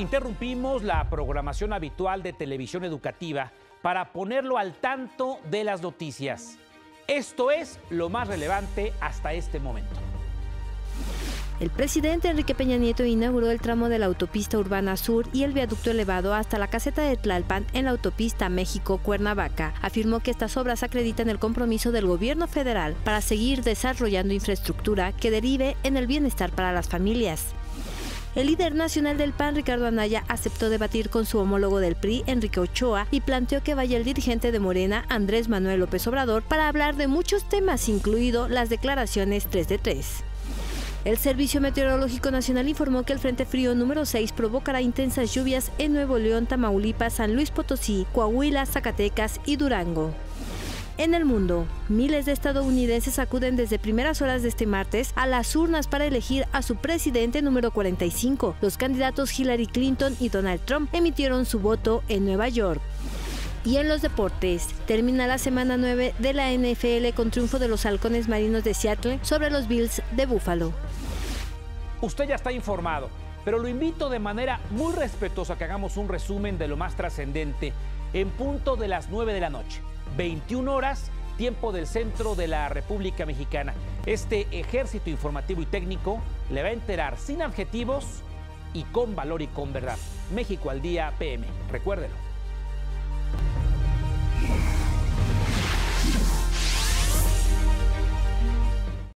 Interrumpimos la programación habitual de televisión educativa para ponerlo al tanto de las noticias. Esto es lo más relevante hasta este momento. El presidente Enrique Peña Nieto inauguró el tramo de la autopista Urbana Sur y el viaducto elevado hasta la caseta de Tlalpan en la autopista México-Cuernavaca. Afirmó que estas obras acreditan el compromiso del gobierno federal para seguir desarrollando infraestructura que derive en el bienestar para las familias. El líder nacional del PAN, Ricardo Anaya, aceptó debatir con su homólogo del PRI, Enrique Ochoa, y planteó que vaya el dirigente de Morena, Andrés Manuel López Obrador, para hablar de muchos temas, incluido las declaraciones 3 de 3. El Servicio Meteorológico Nacional informó que el Frente Frío número 6 provocará intensas lluvias en Nuevo León, Tamaulipas, San Luis Potosí, Coahuila, Zacatecas y Durango. En el mundo, miles de estadounidenses acuden desde primeras horas de este martes a las urnas para elegir a su presidente número 45. Los candidatos Hillary Clinton y Donald Trump emitieron su voto en Nueva York. Y en los deportes, termina la semana 9 de la NFL con triunfo de los Halcones Marinos de Seattle sobre los Bills de Buffalo. Usted ya está informado, pero lo invito de manera muy respetuosa a que hagamos un resumen de lo más trascendente en punto de las 9 de la noche. 21 horas, tiempo del centro de la República Mexicana. Este ejército informativo y técnico le va a enterar sin adjetivos y con valor y con verdad. México al Día PM, recuérdelo.